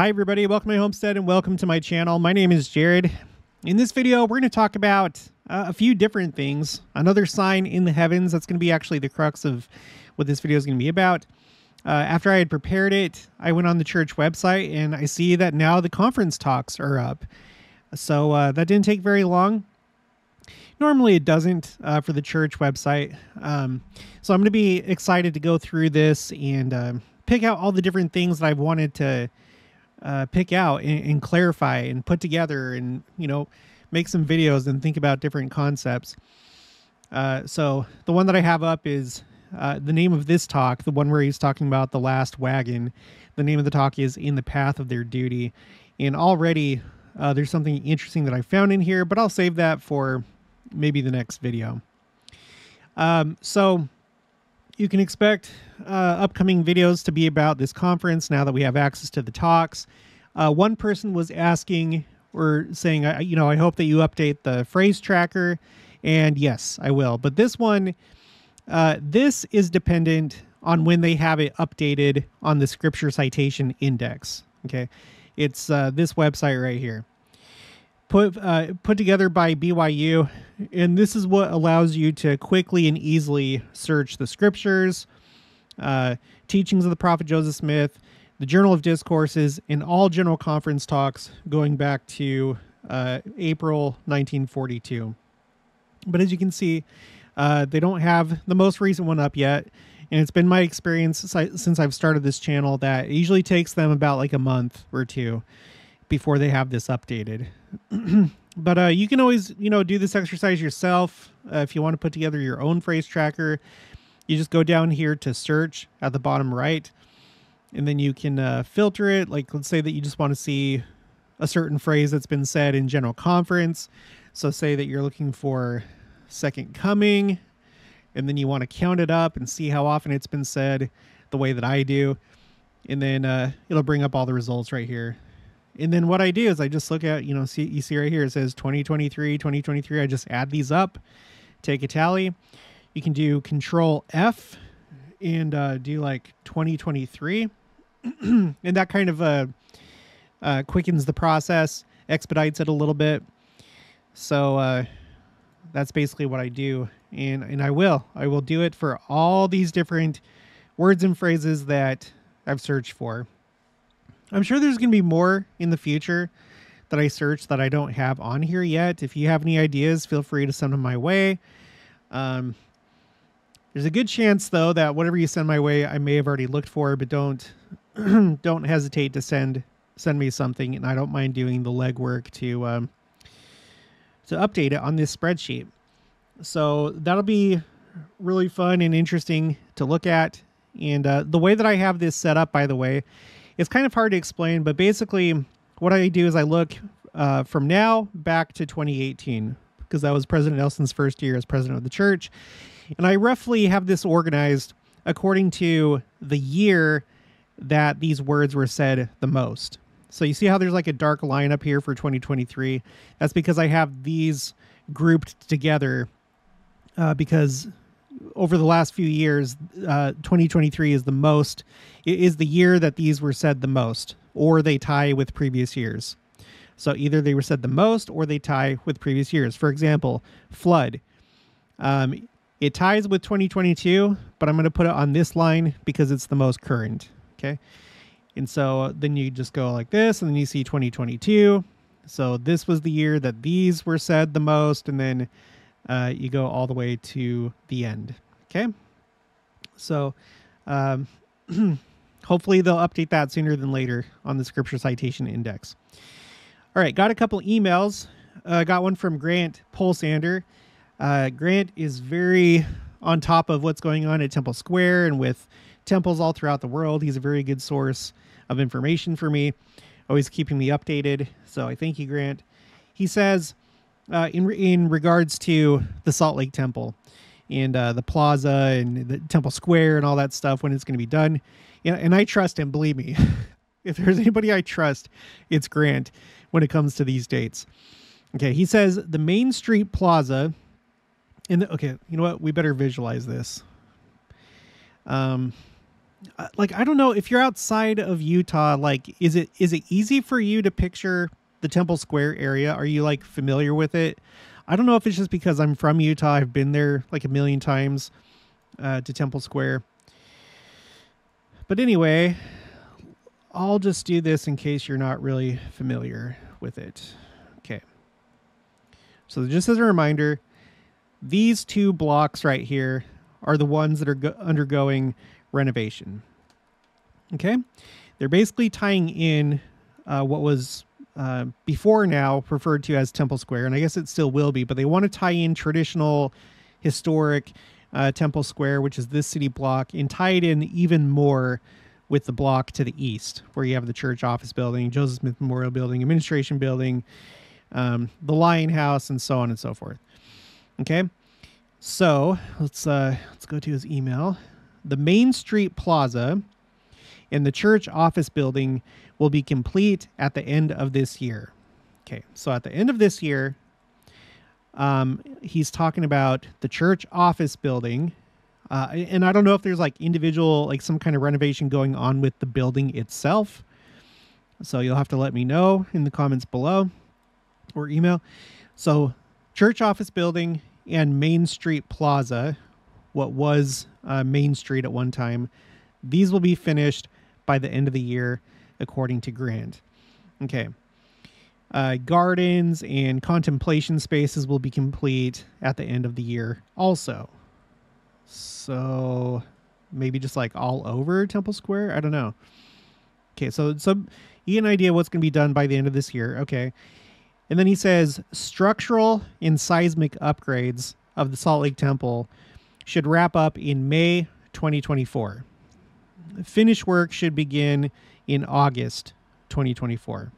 Hi everybody, welcome to my homestead and welcome to my channel. My name is Jared. In this video, we're going to talk about a few different things. Another sign in the heavens, that's going to be actually the crux of what this video is going to be about. After I had prepared it, I went on the church website and I see that now the conference talks are up. So that didn't take very long. Normally it doesn't for the church website. So I'm going to be excited to go through this and pick out all the different things that I've wanted to pick out and clarify and put together and, you know, make some videos and think about different concepts. So the one that I have up is the name of this talk, the one where he's talking about the last wagon. The name of the talk is In the Path of Their Duty. And already there's something interesting that I found in here, but I'll save that for maybe the next video. So you can expect upcoming videos to be about this conference now that we have access to the talks. One person was asking or saying, you know, I hope that you update the phrase tracker. And yes, I will. But this one, this is dependent on when they have it updated on the Scripture Citation Index. Okay, it's this website right here. Put together by BYU, and this is what allows you to quickly and easily search the scriptures, teachings of the prophet Joseph Smith, the Journal of Discourses, and all general conference talks going back to April 1942. But as you can see, they don't have the most recent one up yet, and it's been my experience since I've started this channel that it usually takes them about like a month or two before they have this updated. But you can always, you know, do this exercise yourself. If you want to put together your own phrase tracker, you just go down here to search at the bottom right, and then you can filter it. Like, let's say that you just want to see a certain phrase that's been said in general conference. So say that you're looking for second coming, and then you want to count it up and see how often it's been said the way that I do. And then it'll bring up all the results right here. And then what I do is I just look at, you know, see, you see right here, it says 2023, 2023. I just add these up, take a tally. You can do Control F and do like 2023. And that kind of quickens the process, expedites it a little bit. So that's basically what I do. And I will do it for all these different words and phrases that I've searched for. I'm sure there's going to be more in the future that I search that I don't have on here yet. If you have any ideas, feel free to send them my way. There's a good chance, though, that whatever you send my way, I may have already looked for, but don't hesitate to send me something, and I don't mind doing the legwork to update it on this spreadsheet. So that'll be really fun and interesting to look at. And the way that I have this set up, by the way, it's kind of hard to explain, but basically what I do is I look from now back to 2018, because that was President Nelson's first year as president of the church. And I roughly have this organized according to the year that these words were said the most. So you see how there's like a dark line up here for 2023. That's because I have these grouped together because over the last few years, 2023 is the most, it is the year that these were said the most, or they tie with previous years. So either they were said the most or they tie with previous years. For example, flood. It ties with 2022, but I'm going to put it on this line because it's the most current. Okay. And so then you just go like this, and then you see 2022. So this was the year that these were said the most. And then you go all the way to the end. Okay. So hopefully they'll update that sooner than later on the Scripture Citation Index. All right. Got a couple emails. Got one from Grant Paul Sander. Grant is very on top of what's going on at Temple Square and with temples all throughout the world. He's a very good source of information for me, always keeping me updated. So I thank you, Grant. He says, in regards to the Salt Lake Temple and the plaza and the Temple Square and all that stuff, when it's going to be done. And I trust him, believe me. If there's anybody I trust, it's Grant when it comes to these dates. Okay, he says the Main Street Plaza. Okay, you know what? We better visualize this. like, I don't know, if you're outside of Utah, like, is it easy for you to picture the Temple Square area? Are you, like, familiar with it? I don't know if it's just because I'm from Utah. I've been there like a million times to Temple Square. But anyway, I'll just do this in case you're not really familiar with it. Okay. So just as a reminder, these two blocks right here are the ones that are undergoing renovation. Okay. They're basically tying in what was before now referred to as Temple Square, and I guess it still will be, but they want to tie in traditional, historic Temple Square, which is this city block, and tie it in even more with the block to the east, where you have the Church Office Building, Joseph Smith Memorial Building, Administration Building, the Lion House, and so on and so forth. Okay, so let's go to his email. The Main Street Plaza and the Church Office Building will be complete at the end of this year. Okay, so at the end of this year, he's talking about the Church Office Building. And I don't know if there's like individual, like some kind of renovation going on with the building itself. So you'll have to let me know in the comments below or email. So Church Office Building and Main Street Plaza, what was Main Street at one time, these will be finished by the end of the year, according to Grant. Okay. Gardens and contemplation spaces will be complete at the end of the year also. So maybe just like all over Temple Square? I don't know. Okay, so you get an idea what's going to be done by the end of this year. Okay. And then he says structural and seismic upgrades of the Salt Lake Temple should wrap up in May 2024. Finish work should begin in August 2024.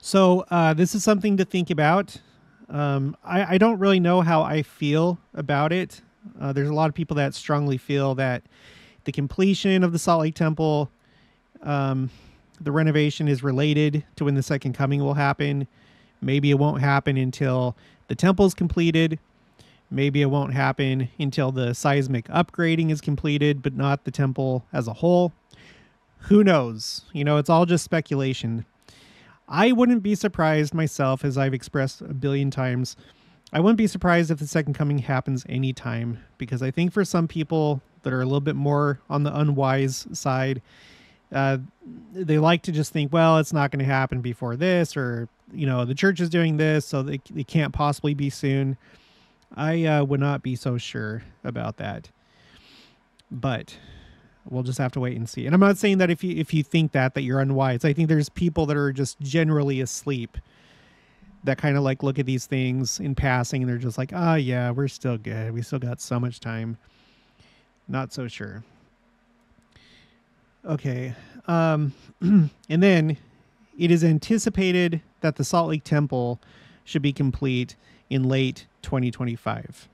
So this is something to think about. I don't really know how I feel about it. There's a lot of people that strongly feel that the completion of the Salt Lake Temple, the renovation is related to when the second coming will happen. Maybe it won't happen until the temple is completed. Maybe it won't happen until the seismic upgrading is completed, but not the temple as a whole. Who knows? You know, it's all just speculation. I wouldn't be surprised myself, as I've expressed a billion times. I wouldn't be surprised if the second coming happens anytime, because I think for some people that are a little bit more on the unwise side, they like to just think, well, it's not going to happen before this, or, you know, the church is doing this, so it can't possibly be soon. I would not be so sure about that, but we'll just have to wait and see. And I'm not saying that if you think that you're unwise. I think there's people that are just generally asleep that kind of like look at these things in passing, and they're just like, oh yeah, we're still good. We still got so much time. Not so sure. Okay. And then it is anticipated that the Salt Lake Temple should be complete in late 2025.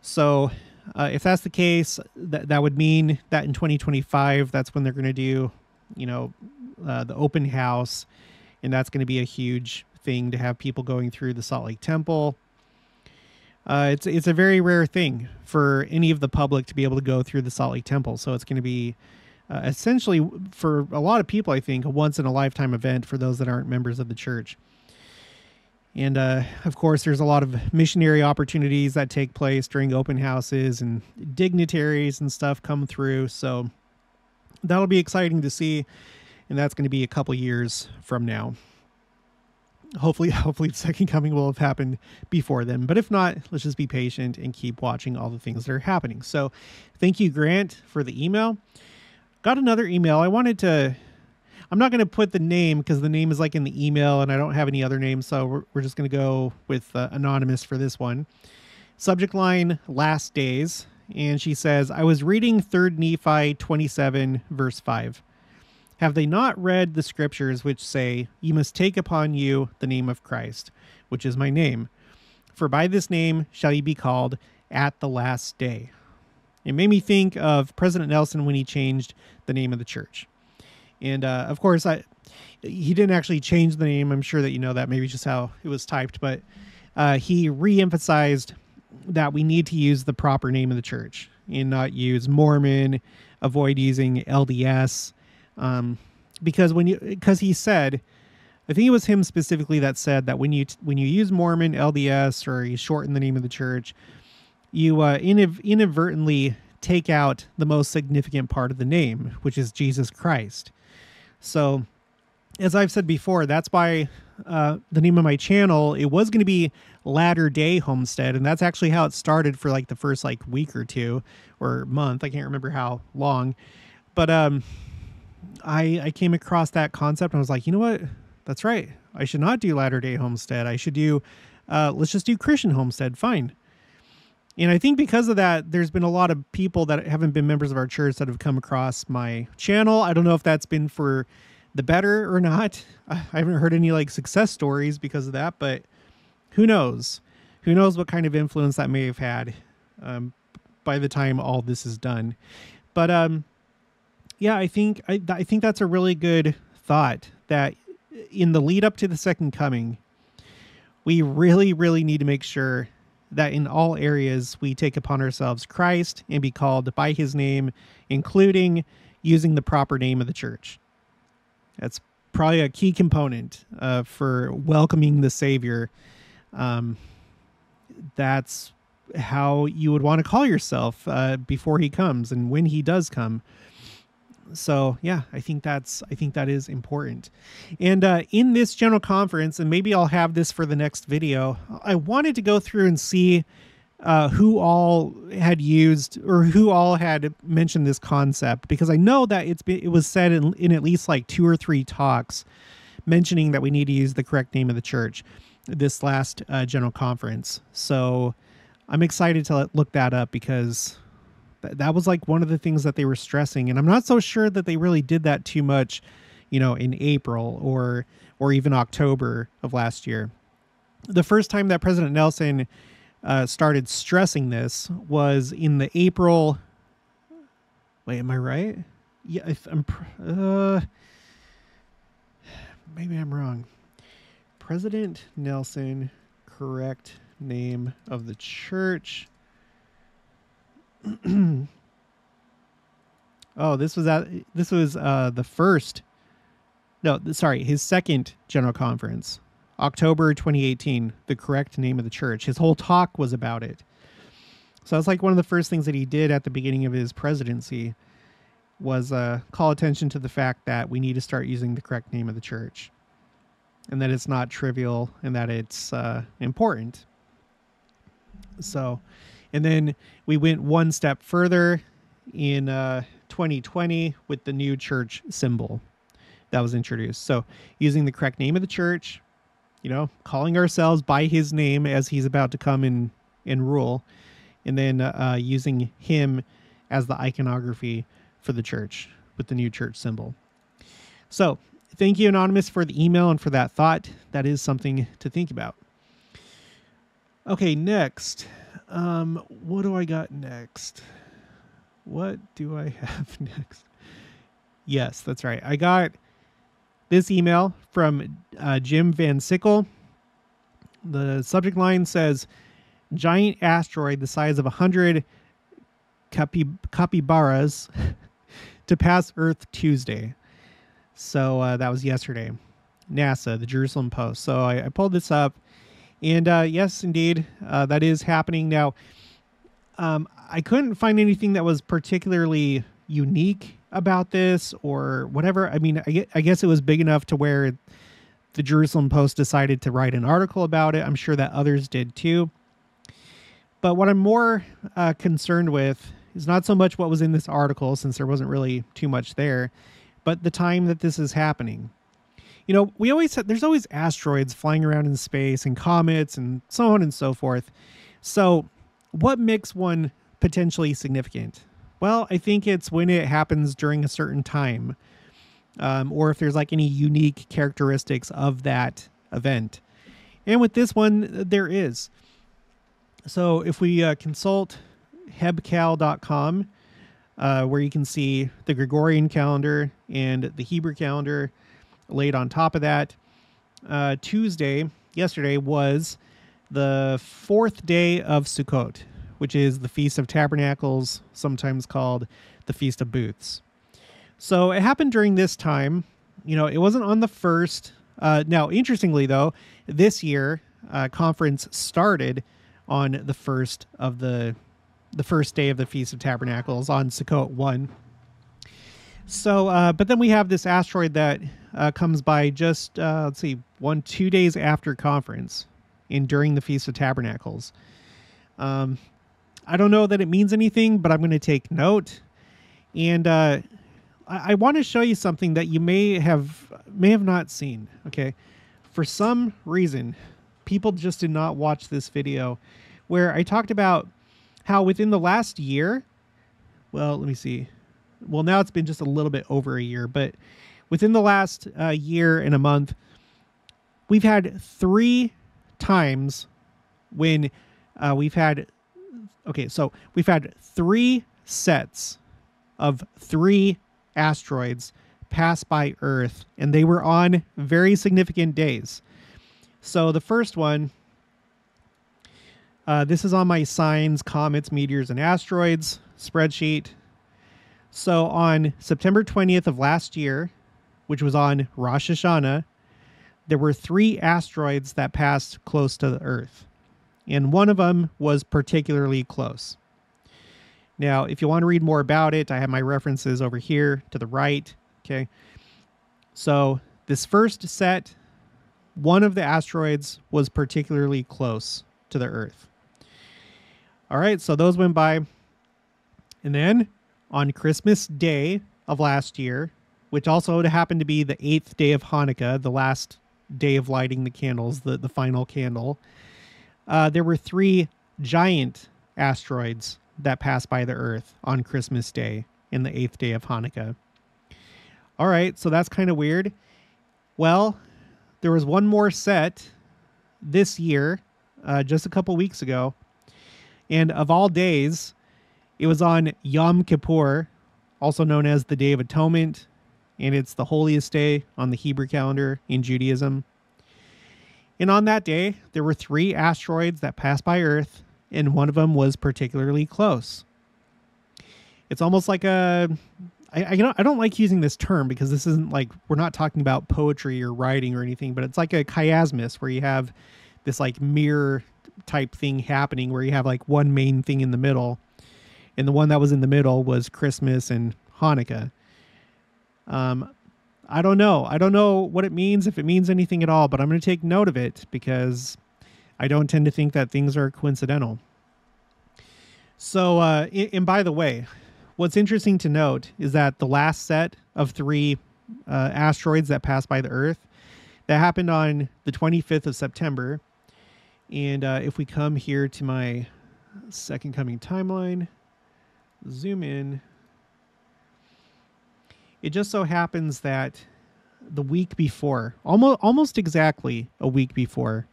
So if that's the case, that would mean that in 2025, that's when they're going to do, you know, the open house, and that's going to be a huge thing to have people going through the Salt Lake Temple. It's a very rare thing for any of the public to be able to go through the Salt Lake Temple, so it's going to be essentially for a lot of people, I think, a once in a lifetime event for those that aren't members of the church. And, of course, there's a lot of missionary opportunities that take place during open houses, and dignitaries and stuff come through. So that'll be exciting to see. And that's going to be a couple years from now. Hopefully the second coming will have happened before then. But if not, let's just be patient and keep watching all the things that are happening. So thank you, Grant, for the email. Got another email. I'm not going to put the name because the name is like in the email and I don't have any other name. So we're just going to go with anonymous for this one. Subject line, last days. And she says, I was reading 3 Nephi 27 verse 5. Have they not read the scriptures which say, you must take upon you the name of Christ, which is my name. For by this name shall ye be called at the last day. It made me think of President Nelson when he changed the name of the church. And, of course, he didn't actually change the name. I'm sure that you know that. Maybe just how it was typed. But he re-emphasized that we need to use the proper name of the church. and not use Mormon, avoid using LDS, because he said, I think it was him specifically that said that when you use Mormon, LDS, or you shorten the name of the church, you inadvertently take out the most significant part of the name, which is Jesus Christ. So, as I've said before, that's why the name of my channel, it was going to be Latter-day Homestead, and that's actually how it started for like the first like week or two or month. I can't remember how long, but I came across that concept and I was like, you know what? That's right. I should not do Latter-day Homestead. I should do, let's just do Christian Homestead. Fine. And I think because of that, there's been a lot of people that haven't been members of our church that have come across my channel. I don't know if that's been for the better or not. I haven't heard any like success stories because of that, but who knows? Who knows what kind of influence that may have had by the time all this is done. But yeah, I think that's a really good thought, that in the lead up to the second coming, we really, really need to make sure that in all areas we take upon ourselves Christ and be called by his name, including using the proper name of the church. That's probably a key component for welcoming the Savior. That's how you would want to call yourself before he comes and when he does come. So yeah, I think that is important. And in this general conference, and maybe I'll have this for the next video, I wanted to go through and see who all had used or who all had mentioned this concept, because I know that it was said in at least like 2 or 3 talks mentioning that we need to use the correct name of the church this last general conference. So I'm excited to look that up, because that was like one of the things that they were stressing, and I'm not so sure that they really did that too much, you know, in April or even October of last year. The first time that President Nelson started stressing this was in the April. Wait, am I right? Yeah, maybe I'm wrong. President Nelson, correct name of the church. Oh, this was the first. No, sorry, his second general conference. October 2018, the correct name of the church. His whole talk was about it. So that's like one of the first things that he did at the beginning of his presidency was call attention to the fact that we need to start using the correct name of the church, and that it's not trivial, and that it's important. So, and then we went one step further in 2020 with the new church symbol that was introduced. So using the correct name of the church, you know, calling ourselves by his name as he's about to come in and rule, and then using him as the iconography for the church with the new church symbol. So thank you, Anonymous, for the email and for that thought. That is something to think about. Okay, next. What do I got next? What do I have next? Yes, that's right. I got this email from Jim Van Sickle. The subject line says, giant asteroid the size of 100 capybaras to pass Earth Tuesday. So that was yesterday. NASA, the Jerusalem Post. So I pulled this up. And yes, indeed, that is happening. Now, I couldn't find anything that was particularly unique about this or whatever. I mean, I guess it was big enough to where the Jerusalem Post decided to write an article about it. I'm sure that others did too. But what I'm more concerned with is not so much what was in this article, since there wasn't really too much there, but the time that this is happening. You know, we always have, there's always asteroids flying around in space and comets and so on and so forth. So what makes one potentially significant? Well, I think it's when it happens during a certain time, or if there's like any unique characteristics of that event. And with this one, there is. So if we consult hebcal.com, where you can see the Gregorian calendar and the Hebrew calendar laid on top of that, Tuesday, yesterday, was the 4th day of Sukkot, which is the Feast of Tabernacles, sometimes called the Feast of Booths. So it happened during this time. You know, it wasn't on the first. Now, interestingly, though, this year, conference started on the first of the first day of the Feast of Tabernacles on Sukkot 1. So, but then we have this asteroid that comes by just, let's see, 2 days after conference and during the Feast of Tabernacles. I don't know that it means anything, but I'm going to take note. And I want to show you something that you may have not seen. Okay. For some reason, people just did not watch this video where I talked about how within the last year, well, let me see. Well, now it's been just a little bit over a year, but within the last year and a month, we've had 3 times when we've had, okay, so we've had 3 sets of 3 asteroids pass by Earth, and they were on very significant days. So the first one, this is on my signs, comets, meteors, and asteroids spreadsheet. So on September 20th of last year, which was on Rosh Hashanah, there were 3 asteroids that passed close to the Earth. And one of them was particularly close. Now, if you want to read more about it, I have my references over here to the right. Okay. So this first set, one of the asteroids was particularly close to the Earth. All right. So those went by. And then on Christmas Day of last year, which also happened to be the 8th day of Hanukkah, the last day of lighting the candles, the final candle, there were 3 giant asteroids that passed by the Earth on Christmas Day and the 8th day of Hanukkah. All right, so that's kind of weird. Well, there was one more set this year, just a couple weeks ago, and of all days, it was on Yom Kippur, also known as the Day of Atonement, and it's the holiest day on the Hebrew calendar in Judaism. And on that day, there were 3 asteroids that passed by Earth, and one of them was particularly close. It's almost like a... I don't like using this term because this isn't like... We're not talking about poetry or writing or anything, but it's like a chiasmus where you have this like mirror type thing happening where you have like one main thing in the middle. And the one that was in the middle was Christmas and Hanukkah. I don't know. I don't know what it means, if it means anything at all, but I'm going to take note of it because I don't tend to think that things are coincidental. So, and by the way, what's interesting to note is that the last set of 3 asteroids that passed by the Earth, that happened on the 25th of September. And if we come here to my second coming timeline... Zoom in. It just so happens that the week before, almost exactly a week before,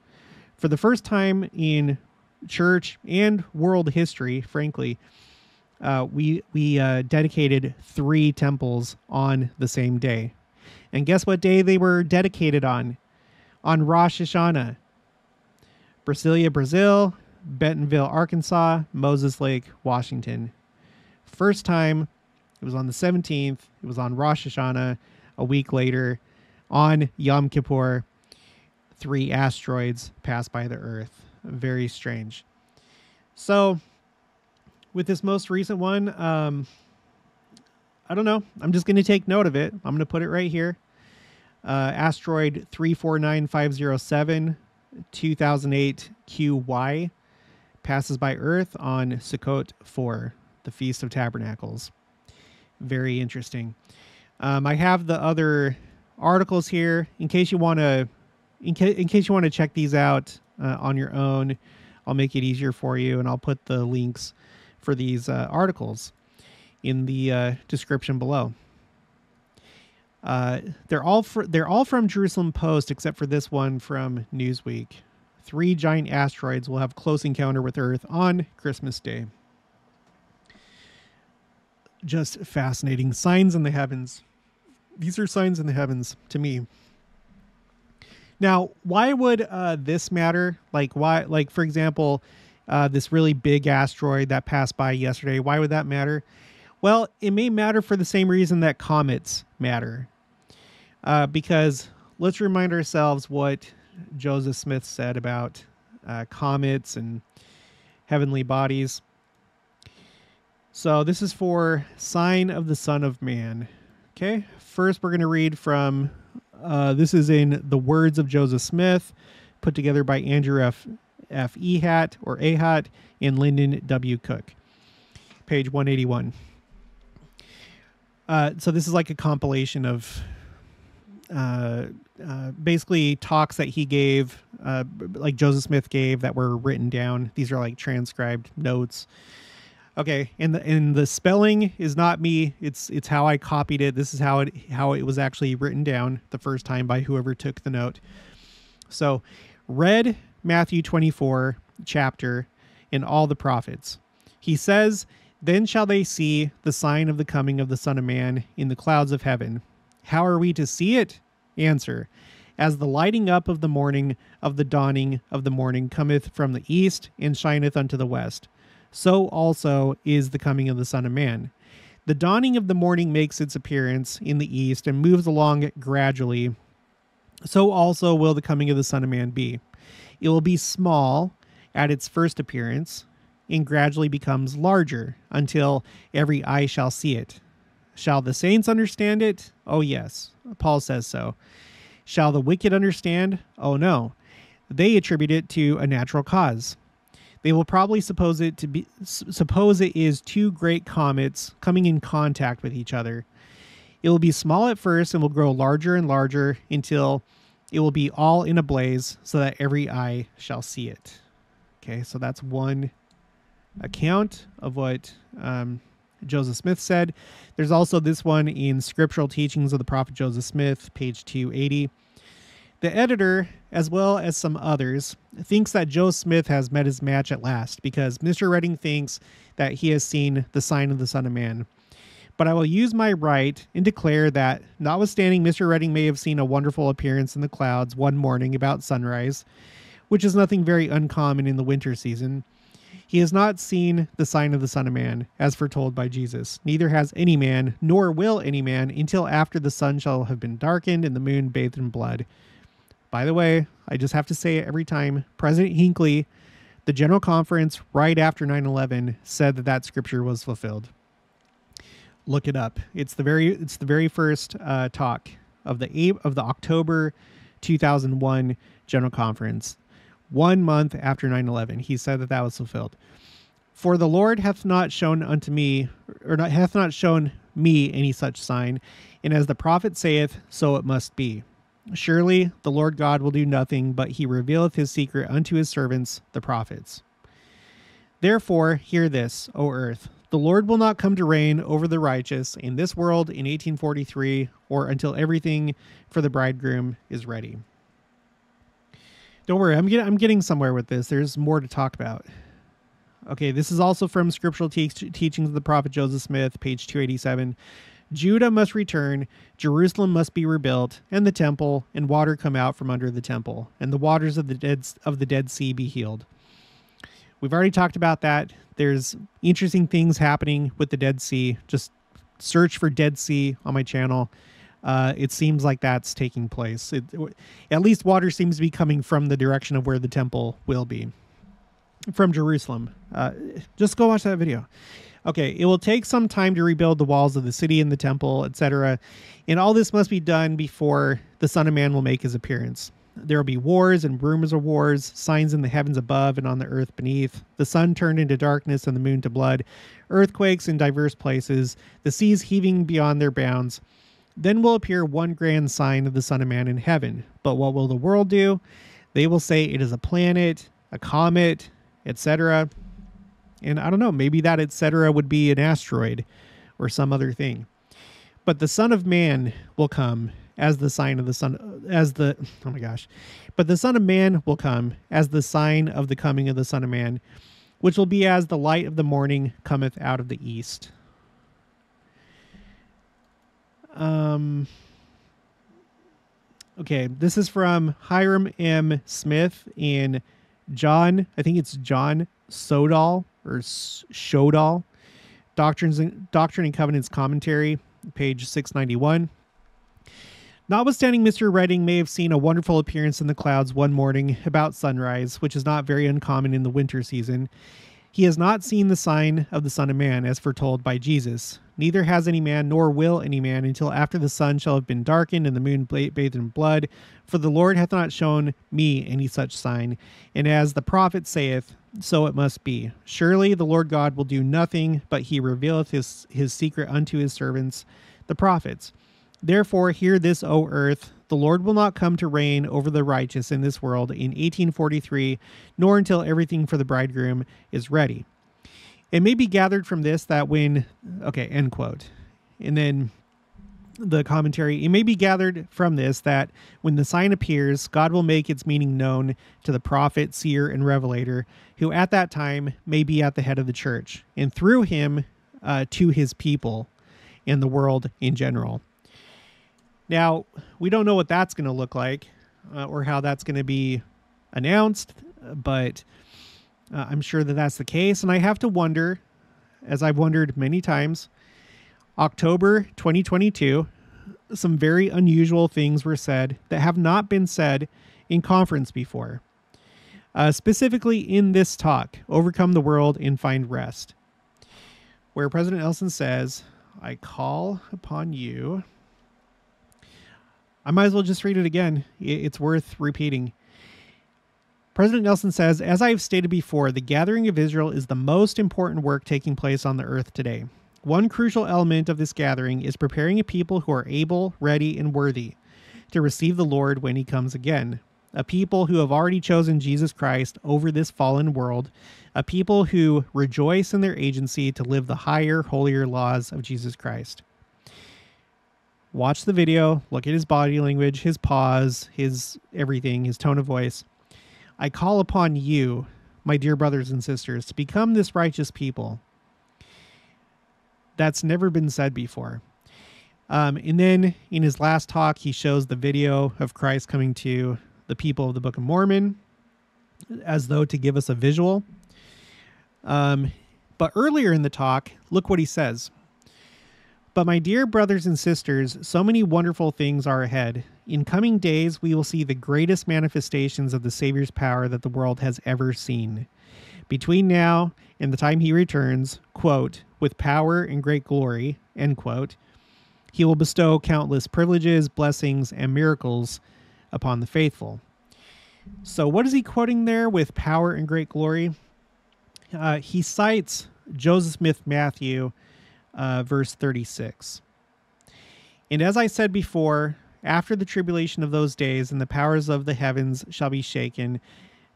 for the first time in church and world history, frankly, we dedicated 3 temples on the same day. And guess what day they were dedicated on? On Rosh Hashanah. Brasilia, Brazil, Bentonville, Arkansas, Moses Lake, Washington. First time, it was on the 17th, it was on Rosh Hashanah, a week later, on Yom Kippur, 3 asteroids passed by the Earth. Very strange. So, with this most recent one, I don't know, I'm just going to take note of it. I'm going to put it right here. Asteroid 349507, 2008 QY, passes by Earth on Sukkot 4. The Feast of Tabernacles. Very interesting. I have the other articles here in case you want to check these out on your own. I'll make it easier for you, and I'll put the links for these articles in the description below. They're all from Jerusalem Post except for this one from Newsweek. 3 giant asteroids will have close encounter with Earth on Christmas Day. Just fascinating. Signs in the heavens. These are signs in the heavens to me. Now, why would this matter? Like, why? Like, for example, this really big asteroid that passed by yesterday. Why would that matter? Well, it may matter for the same reason that comets matter. Because let's remind ourselves what Joseph Smith said about comets and heavenly bodies. So this is for sign of the Son of Man. Okay, first we're going to read from, this is in the words of Joseph Smith, put together by Andrew F. Ehat or Ahat and Lyndon W. Cook, page 181. So this is like a compilation of basically talks that he gave, like Joseph Smith gave, that were written down. These are like transcribed notes. Okay, and the spelling is not me. It's how I copied it. This is how it was actually written down the first time by whoever took the note. So, read Matthew 24 chapter in all the prophets. He says, "Then shall they see the sign of the coming of the Son of Man in the clouds of heaven." How are we to see it? Answer, as the lighting up of the morning of the dawning of the morning cometh from the east and shineth unto the west. So also is the coming of the Son of Man. The dawning of the morning makes its appearance in the east and moves along gradually. So also will the coming of the Son of Man be. It will be small at its first appearance and gradually becomes larger until every eye shall see it. Shall the saints understand it? Oh, yes. Paul says so. Shall the wicked understand? Oh, no. They attribute it to a natural cause. They will probably suppose it is two great comets coming in contact with each other. It will be small at first and will grow larger and larger until it will be all in a blaze so that every eye shall see it. Okay, so that's one account of what Joseph Smith said. There's also this one in Scriptural Teachings of the Prophet Joseph Smith, page 280. The editor, as well as some others, thinks that Joe Smith has met his match at last because Mr. Redding thinks that he has seen the sign of the Son of Man. But I will use my right and declare that, notwithstanding Mr. Redding may have seen a wonderful appearance in the clouds one morning about sunrise, which is nothing very uncommon in the winter season, he has not seen the sign of the Son of Man, as foretold by Jesus. Neither has any man, nor will any man, until after the sun shall have been darkened and the moon bathed in blood. By the way, I just have to say it every time. President Hinckley, the General Conference right after 9/11, said that that scripture was fulfilled. Look it up. It's the very first talk of the October 2001 General Conference. 1 month after 9/11, he said that that was fulfilled. For the Lord hath not shown unto me, hath not shown me any such sign, and as the prophet saith, so it must be. Surely the Lord God will do nothing, but he revealeth his secret unto his servants, the prophets. Therefore, hear this, O earth. The Lord will not come to reign over the righteous in this world in 1843 or until everything for the bridegroom is ready. Don't worry, I'm getting somewhere with this. There's more to talk about. Okay, this is also from Scriptural Teachings of the Prophet Joseph Smith, page 287. Judah must return, Jerusalem must be rebuilt, and the temple, and water come out from under the temple, and the waters of the Dead Sea be healed. We've already talked about that. There's interesting things happening with the Dead Sea. Just search for Dead Sea on my channel. It seems like that's taking place. At least water seems to be coming from the direction of where the temple will be, from Jerusalem. Just go watch that video. Okay, it will take some time to rebuild the walls of the city and the temple, etc. And all this must be done before the Son of Man will make his appearance. There will be wars and rumors of wars, signs in the heavens above and on the earth beneath, the sun turned into darkness and the moon to blood, earthquakes in diverse places, the seas heaving beyond their bounds. Then will appear one grand sign of the Son of Man in heaven. But what will the world do? They will say it is a planet, a comet, etc. And I don't know, maybe that etc. would be an asteroid or some other thing. But the Son of Man will come as the sign of the Son, but the Son of Man will come as the sign of the coming of the Son of Man, which will be as the light of the morning cometh out of the east. Okay, this is from Hiram M. Smith in John, I think it's John Sodal or Shodal, Doctrine and Covenants Commentary, page 691. Notwithstanding, Mr. Redding may have seen a wonderful appearance in the clouds one morning about sunrise, which is not very uncommon in the winter season. He has not seen the sign of the Son of Man, as foretold by Jesus. Neither has any man, nor will any man, until after the sun shall have been darkened and the moon bathed in blood. For the Lord hath not shown me any such sign. And as the prophet saith, so it must be. Surely the Lord God will do nothing, but he revealeth his secret unto his servants, the prophets. Therefore hear this, O earth. The Lord will not come to reign over the righteous in this world in 1843, nor until everything for the bridegroom is ready. It may be gathered from this that when... Okay, end quote. And then the commentary. It may be gathered from this that when the sign appears, God will make its meaning known to the prophet, seer, and revelator, who at that time may be at the head of the church, and through him to his people and the world in general. Now, we don't know what that's going to look like or how that's going to be announced, but I'm sure that that's the case. And I have to wonder, as I've wondered many times, October 2022, some very unusual things were said that have not been said in conference before. Specifically in this talk, Overcome the World and Find Rest, where President Nelson says, I call upon you... I might as well just read it again. It's worth repeating. President Nelson says, as I have stated before, the gathering of Israel is the most important work taking place on the earth today. One crucial element of this gathering is preparing a people who are able, ready, and worthy to receive the Lord when he comes again. A people who have already chosen Jesus Christ over this fallen world. A people who rejoice in their agency to live the higher, holier laws of Jesus Christ. Watch the video, look at his body language, his pause, his everything, his tone of voice. I call upon you, my dear brothers and sisters, to become this righteous people. That's never been said before. And then in his last talk, he shows the video of Christ coming to the people of the Book of Mormon, as though to give us a visual. But earlier in the talk, look what he says. But my dear brothers and sisters, so many wonderful things are ahead. In coming days, we will see the greatest manifestations of the Savior's power that the world has ever seen. Between now and the time he returns, quote, with power and great glory, end quote, he will bestow countless privileges, blessings, and miracles upon the faithful. So what is he quoting there with power and great glory? He cites Joseph Smith Matthew, verse 36. And as I said before, after the tribulation of those days, and the powers of the heavens shall be shaken,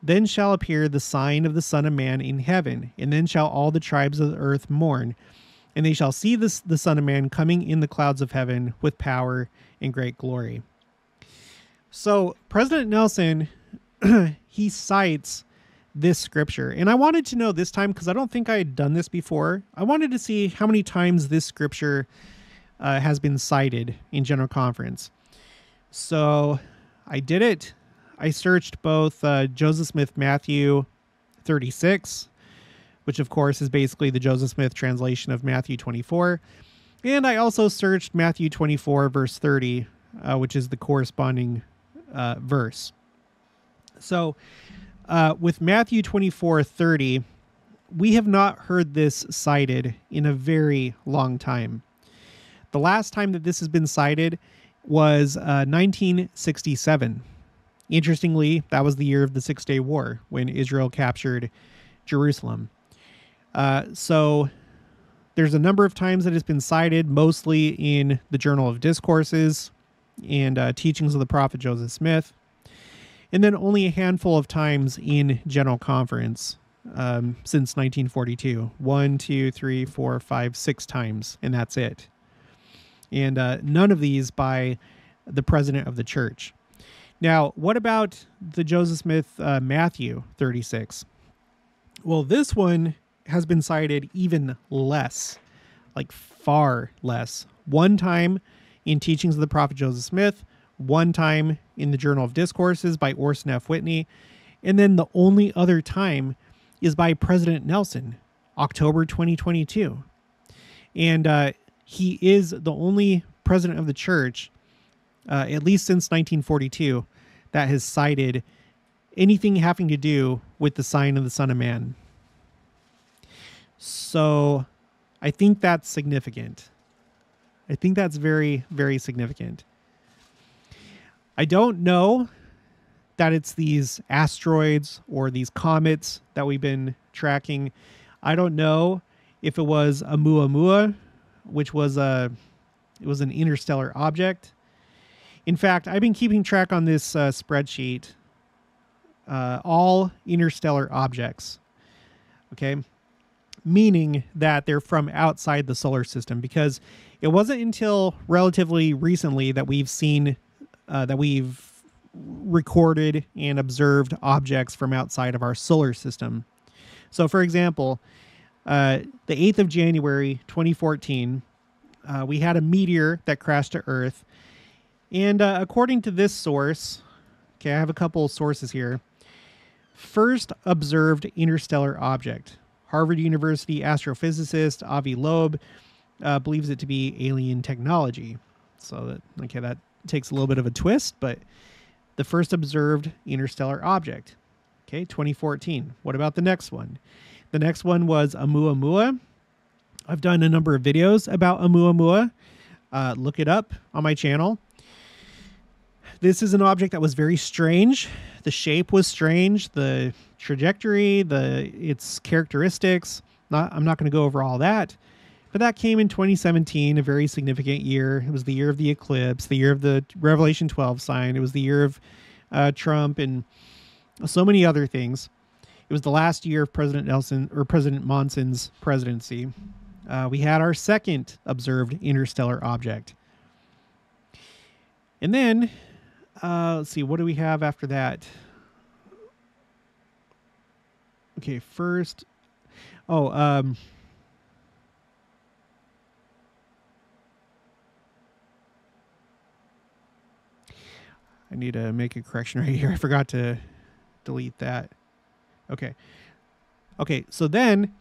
then shall appear the sign of the Son of Man in heaven, and then shall all the tribes of the earth mourn, and they shall see the Son of Man coming in the clouds of heaven with power and great glory. So President Nelson, he cites this scripture. And I wanted to know this time, because I don't think I had done this before. I wanted to see how many times this scripture has been cited in General Conference. So I did it. I searched both Joseph Smith Matthew 36, which of course is basically the Joseph Smith translation of Matthew 24. And I also searched Matthew 24 verse 30, which is the corresponding verse. So with Matthew 24:30, we have not heard this cited in a very long time. The last time that this has been cited was 1967. Interestingly, that was the year of the Six-Day War, when Israel captured Jerusalem. So there's a number of times that it's been cited, mostly in the Journal of Discourses and Teachings of the Prophet Joseph Smith. And then only a handful of times in General Conference since 1942. 6 times, and that's it. And none of these by the president of the church. Now, what about the Joseph Smith Matthew 36? Well, this one has been cited even less, like far less. One time in Teachings of the Prophet Joseph Smith, one time in the Journal of Discourses by Orson F. Whitney, And then the only other time is by President Nelson, October 2022. And he is the only president of the church, at least since 1942, that has cited anything having to do with the sign of the Son of Man. So I think that's significant. I think that's very, very significant. I don't know that it's these asteroids or these comets that we've been tracking. I don't know if it was Oumuamua, which was an interstellar object. In fact, I've been keeping track on this spreadsheet, all interstellar objects, okay? Meaning that they're from outside the solar system, because it wasn't until relatively recently that we've seen, that we've recorded and observed objects from outside of our solar system. So, for example, the 8th of January, 2014, we had a meteor that crashed to Earth. And according to this source, okay, I have a couple of sources here. First observed interstellar object. Harvard University astrophysicist Avi Loeb believes it to be alien technology. So, that takes a little bit of a twist, but the first observed interstellar object. Okay, 2014. What about the next one? The next one was Oumuamua. I've done a number of videos about Oumuamua. Look it up on my channel. This is an object that was very strange. The shape was strange. The trajectory, its characteristics. I'm not going to go over all that. But that came in 2017, a very significant year. It was the year of the eclipse, the year of the Revelation 12 sign. It was the year of Trump and so many other things. It was the last year of President Nelson, or President Monson's presidency. We had our second observed interstellar object. And then, let's see, what do we have after that? Okay, first, I need to make a correction right here. I forgot to delete that. Okay. Okay. So then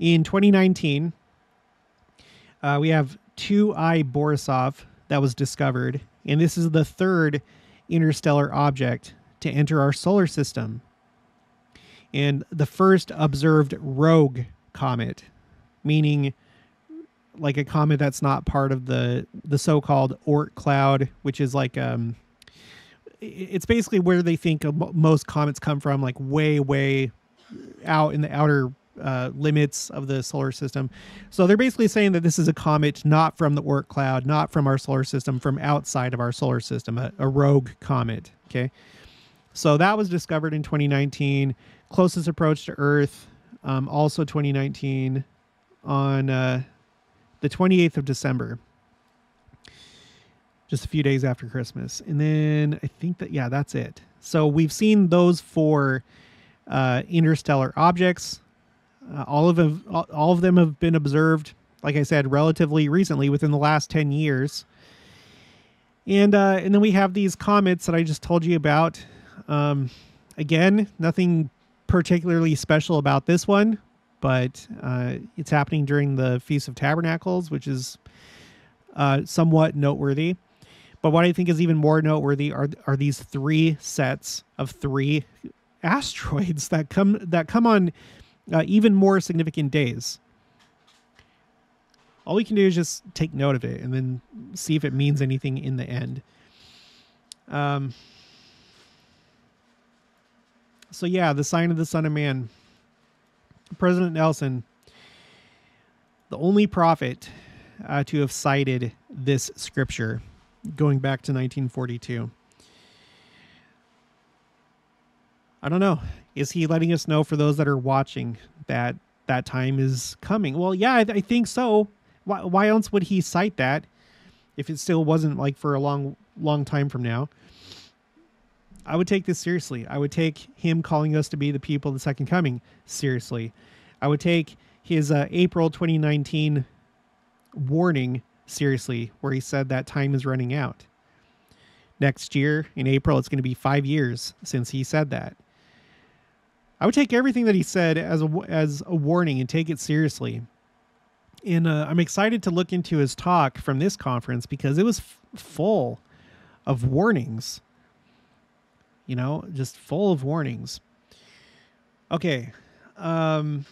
in 2019, we have 2I Borisov that was discovered. And this is the third interstellar object to enter our solar system. And the first observed rogue comet, meaning like a comet that's not part of the so-called Oort cloud, which is like... it's basically where they think most comets come from, like way, way out in the outer limits of the solar system. So they're basically saying that this is a comet not from the Oort cloud, not from our solar system, from outside of our solar system, a rogue comet. Okay. So that was discovered in 2019. Closest approach to Earth, also 2019, on the 28th of December. Just a few days after Christmas. And then I think that, yeah, that's it. So we've seen those four interstellar objects. All of them have been observed, like I said, relatively recently, within the last 10 years. And then we have these comets that I just told you about. Again, nothing particularly special about this one, but it's happening during the Feast of Tabernacles, which is somewhat noteworthy. But what I think is even more noteworthy are these three sets of three asteroids that come on even more significant days. All we can do is just take note of it and then see if it means anything in the end. So yeah, the sign of the Son of Man. President Nelson, the only prophet to have cited this scripture, going back to 1942. I don't know. Is he letting us know, for those that are watching, that that time is coming? Well, yeah, I think so. Why else would he cite that if it still wasn't like for a long, long time from now? I would take this seriously. I would take him calling us to be the people of the second coming seriously. I would take his April 2019 warning seriously, where he said that time is running out. Next year in April, it's going to be 5 years since he said that. I would take everything that he said as a warning and take it seriously. And I'm excited to look into his talk from this conference because it was full of warnings. You know, just full of warnings. Okay. Let's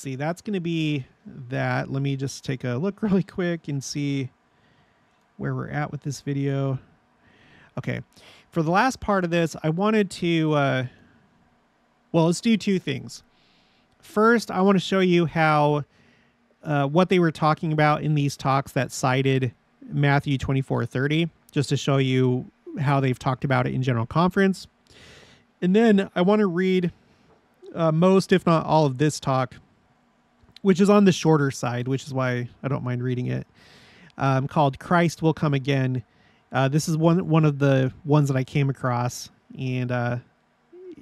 see. That's going to be that. Let me just take a look really quick and see where we're at with this video. Okay. For the last part of this, I wanted to... well, let's do two things. First, I want to show you how what they were talking about in these talks that cited Matthew 24:30, just to show you how they've talked about it in general conference. And then I want to read most, if not all, of this talk, which is on the shorter side, which is why I don't mind reading it, called Christ Will Come Again. This is one of the ones that I came across, and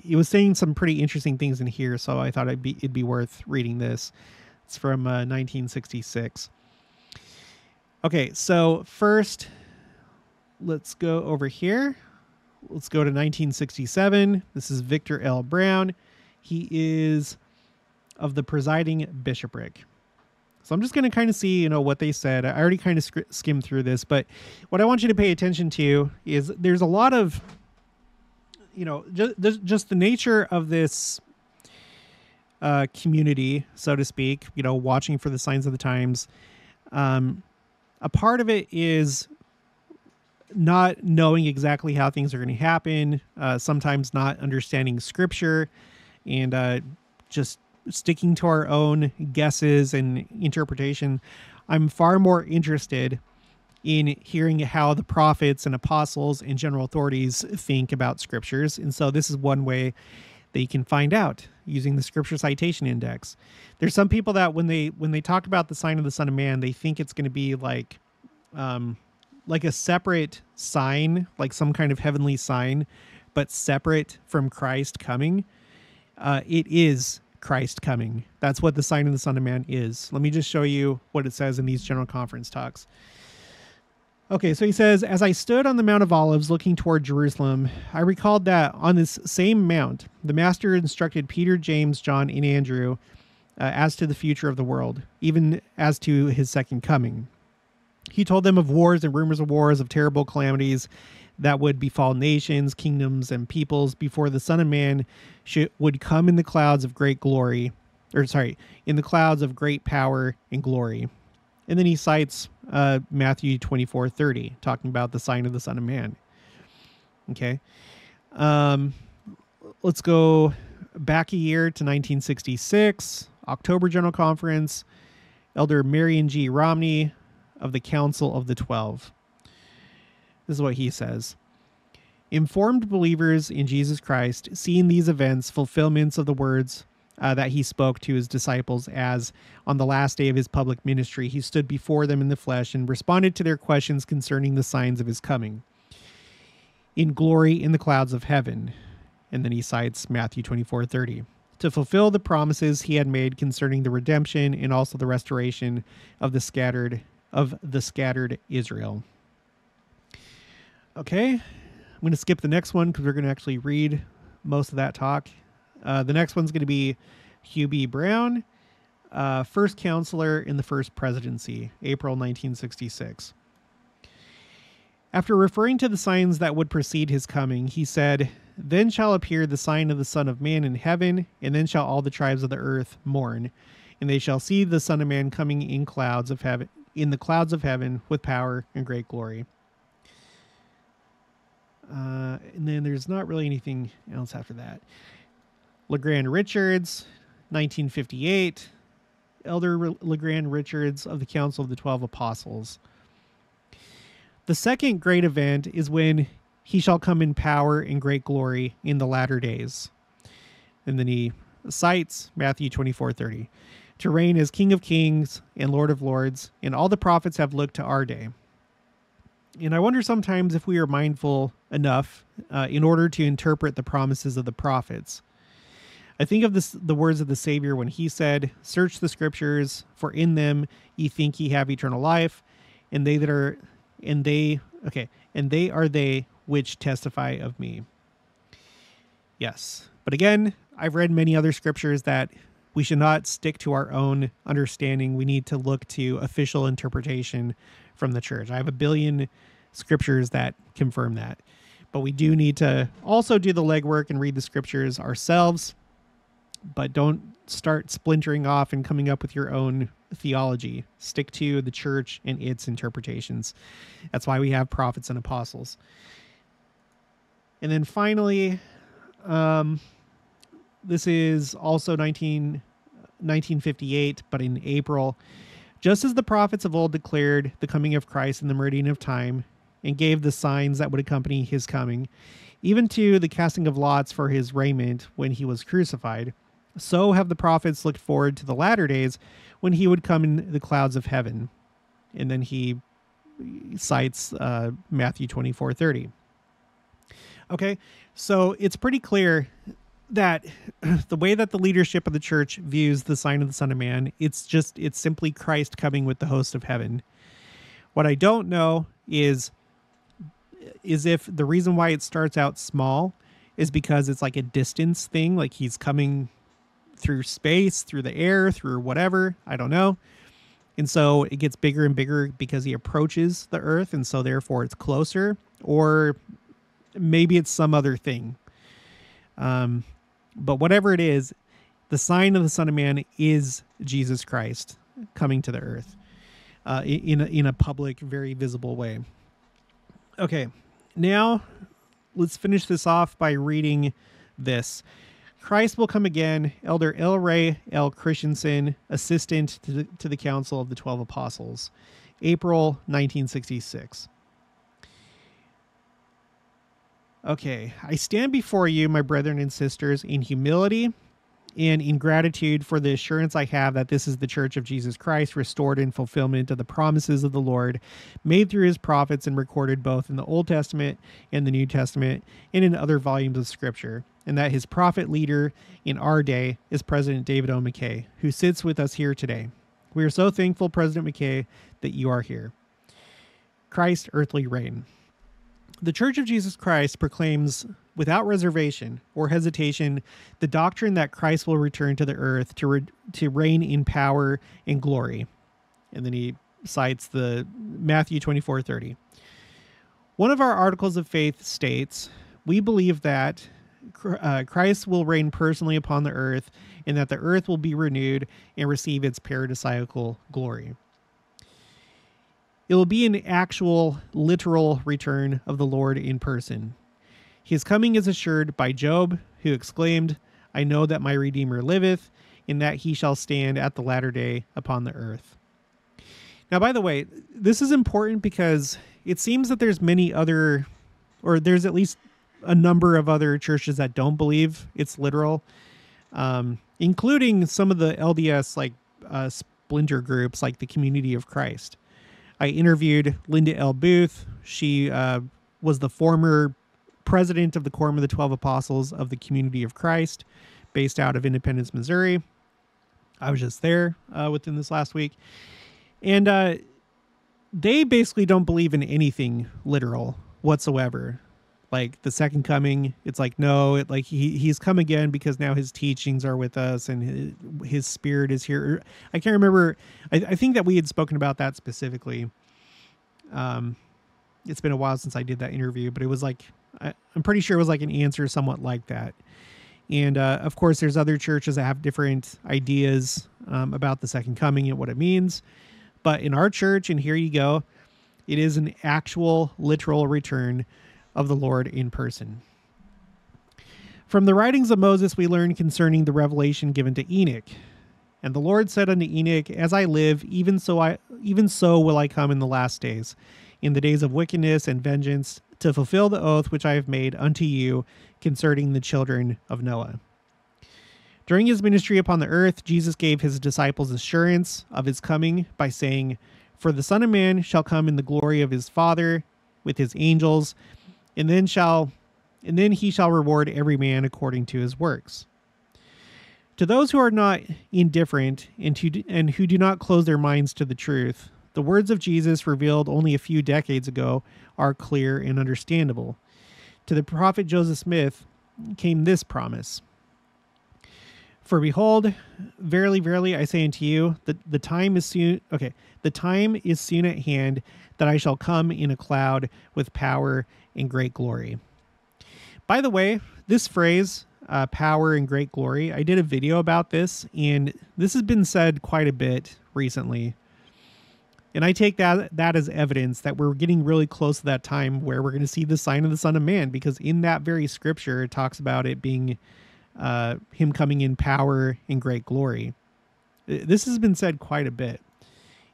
it was saying some pretty interesting things in here, so I thought it'd be worth reading this. It's from 1966. Okay, so first, let's go over here. Let's go to 1967. This is Victor L. Brown. He is of the presiding bishopric. So I'm just going to kind of see, you know, what they said. I already kind of skimmed through this, but what I want you to pay attention to is there's a lot of, you know, just the nature of this community, so to speak, you know, watching for the signs of the times. A part of it is not knowing exactly how things are going to happen, sometimes not understanding Scripture, and just sticking to our own guesses and interpretation. I'm far more interested in hearing how the prophets and apostles and general authorities think about scriptures. And so this is one way that you can find out using the Scripture Citation Index. There's some people that when they talk about the sign of the Son of Man, they think it's going to be like a separate sign, like some kind of heavenly sign, but separate from Christ coming. It is Christ coming. That's what the sign of the Son of Man is. Let me just show you what it says in these general conference talks. Okay, so he says, as I stood on the Mount of Olives looking toward Jerusalem, I recalled that on this same mount, the Master instructed Peter, James, John, and Andrew as to the future of the world, even as to his second coming. He told them of wars and rumors of wars, of terrible calamities that would befall nations, kingdoms, and peoples before the Son of Man would come in the clouds of great glory, or sorry, in the clouds of great power and glory. And then he cites Matthew 24:30, talking about the sign of the Son of Man. Okay. Let's go back a year to 1966, October General Conference, Elder Marion G. Romney of the Council of the 12. This is what he says. Informed believers in Jesus Christ, seeing these events, fulfillments of the words that he spoke to his disciples as on the last day of his public ministry, he stood before them in the flesh and responded to their questions concerning the signs of his coming in glory in the clouds of heaven. And then he cites Matthew 24:30 to fulfill the promises he had made concerning the redemption and also the restoration of the scattered Israel. Okay, I'm going to skip the next one because we're going to actually read most of that talk. The next one's going to be Hugh B. Brown, first counselor in the first presidency, April 1966. After referring to the signs that would precede his coming, he said, "Then shall appear the sign of the Son of Man in heaven, and then shall all the tribes of the earth mourn, and they shall see the Son of Man coming in clouds of heaven, in the clouds of heaven, with power and great glory." And then there's not really anything else after that. LeGrand Richards, 1958, Elder LeGrand Richards of the Council of the 12 Apostles. The second great event is when he shall come in power and great glory in the latter days. And then he cites Matthew 24:30, to reign as King of Kings and Lord of Lords, and all the prophets have looked to our day. And I wonder sometimes if we are mindful enough in order to interpret the promises of the prophets. I think of this, the words of the Savior when he said, "Search the Scriptures, for in them ye think ye have eternal life, and they are they which testify of me." Yes, But again, I've read many other scriptures that we should not stick to our own understanding. We need to look to official interpretation from the church. I have a billion scriptures that confirm that. But we do need to also do the legwork and read the scriptures ourselves. But don't start splintering off and coming up with your own theology. Stick to the church and its interpretations. That's why we have prophets and apostles. And then finally, this is also 1958, but in April. Just as the prophets of old declared the coming of Christ in the meridian of time and gave the signs that would accompany his coming, even to the casting of lots for his raiment when he was crucified, so have the prophets looked forward to the latter days when he would come in the clouds of heaven. And then he cites Matthew 24:30. Okay, so it's pretty clear that the way that the leadership of the church views the sign of the Son of Man, it's simply Christ coming with the host of heaven. What I don't know is if the reason why it starts out small is because it's like a distance thing, like he's coming through space, through the air, through whatever, I don't know. And so it gets bigger and bigger because he approaches the earth, and so therefore it's closer, or maybe it's some other thing. But whatever it is, the sign of the Son of Man is Jesus Christ coming to the earth in a public, very visible way. Okay, now let's finish this off by reading this. Christ will come again, Elder L. Ray L. Christensen, assistant to the Council of the 12 Apostles, April 1966. Okay, I stand before you, my brethren and sisters, in humility and in gratitude for the assurance I have that this is the Church of Jesus Christ, restored in fulfillment of the promises of the Lord, made through his prophets and recorded both in the Old Testament and the New Testament and in other volumes of Scripture, and that his prophet leader in our day is President David O. McKay, who sits with us here today. We are so thankful, President McKay, that you are here. Christ's earthly reign. The Church of Jesus Christ proclaims without reservation or hesitation the doctrine that Christ will return to the earth to reign in power and glory. And then he cites the Matthew 24:30. One of our articles of faith states, we believe that Christ will reign personally upon the earth and that the earth will be renewed and receive its paradisiacal glory. It will be an actual, literal return of the Lord in person. His coming is assured by Job, who exclaimed, I know that my Redeemer liveth, and that he shall stand at the latter day upon the earth. Now, by the way, this is important because it seems that there's many other, or there's at least a number of other churches that don't believe it's literal, including some of the LDS splinter groups like the Community of Christ. I interviewed Linda L. Booth. She was the former president of the Quorum of the 12 Apostles of the Community of Christ, based out of Independence, Missouri. I was just there within this last week. And they basically don't believe in anything literal whatsoever. Like the second coming, it's like, no, it, like he's come again because now his teachings are with us and his spirit is here. I can't remember. I think that we had spoken about that specifically. It's been a while since I did that interview, but it was like, I'm pretty sure it was like an answer somewhat like that. And of course, there's other churches that have different ideas about the second coming and what it means. But in our church, and here you go, it is an actual literal return of the Lord in person. From the writings of Moses we learn concerning the revelation given to Enoch. And the Lord said unto Enoch, as I live, even so will I come in the last days, in the days of wickedness and vengeance, to fulfill the oath which I have made unto you concerning the children of Noah. During his ministry upon the earth, Jesus gave his disciples assurance of his coming by saying, for the Son of Man shall come in the glory of his Father with his angels, and then he shall reward every man according to his works. To those who are not indifferent and who do not close their minds to the truth, the words of Jesus revealed only a few decades ago are clear and understandable. To the prophet Joseph Smith came this promise. For behold, verily, verily, I say unto you, that the time is soon. Okay, the time is soon at hand that I shall come in a cloud with power and great glory. By the way, this phrase, power and great glory, I did a video about this, and this has been said quite a bit recently. And I take that as evidence that we're getting really close to that time where we're going to see the sign of the Son of Man, because in that very scripture, it talks about it being him coming in power and great glory. This has been said quite a bit.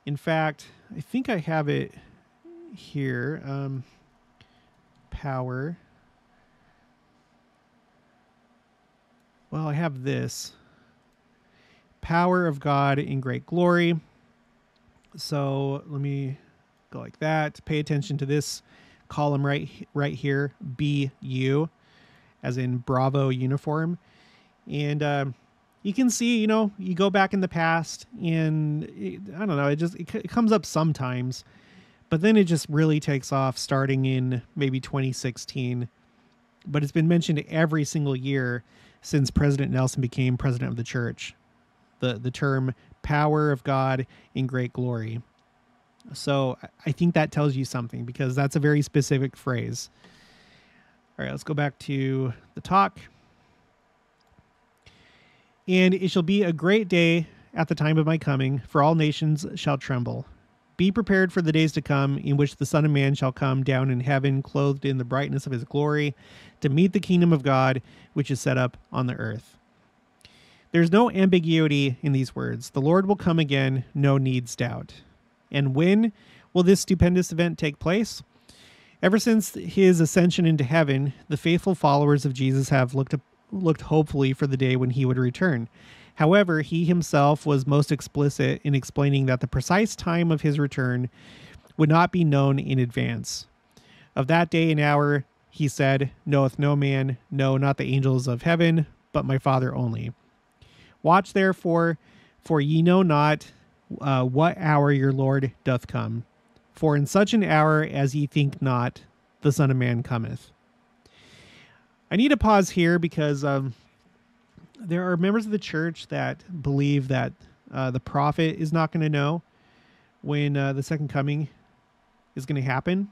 In fact, I think I have it here. Power. Well, I have this. Power of God in great glory. So let me go like that. Pay attention to this column right here. BU, as in Bravo uniform. And you can see, you know, you go back in the past, and I don't know, it comes up sometimes, but then it just really takes off starting in maybe 2016. But it's been mentioned every single year since President Nelson became president of the church, the term power of God in great glory. So I think that tells you something, because that's a very specific phrase. All right, let's go back to the talk. And it shall be a great day at the time of my coming, for all nations shall tremble. Be prepared for the days to come, in which the Son of Man shall come down in heaven, clothed in the brightness of his glory, to meet the kingdom of God, which is set up on the earth. There's no ambiguity in these words. The Lord will come again, no needs doubt. And when will this stupendous event take place? Ever since his ascension into heaven, the faithful followers of Jesus have looked hopefully for the day when he would return. However, he himself was most explicit in explaining that the precise time of his return would not be known in advance. Of that day and hour, he said, knoweth no man, no, not the angels of heaven, but my Father only. Watch therefore, for ye know not what hour your Lord doth come. For in such an hour as ye think not, the Son of Man cometh. I need to pause here, because there are members of the church that believe that the prophet is not going to know when the second coming is going to happen.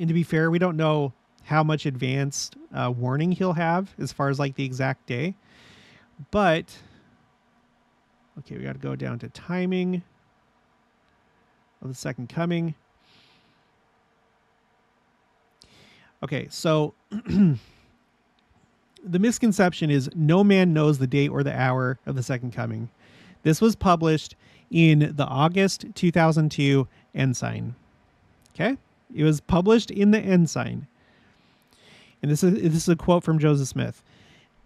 And to be fair, we don't know how much advanced warning he'll have as far as like the exact day. But, okay, we got to go down to timing of the second coming. Okay, so the misconception is no man knows the date or the hour of the second coming. This was published in the August 2002 Ensign. Okay, it was published in the Ensign. And this is a quote from Joseph Smith.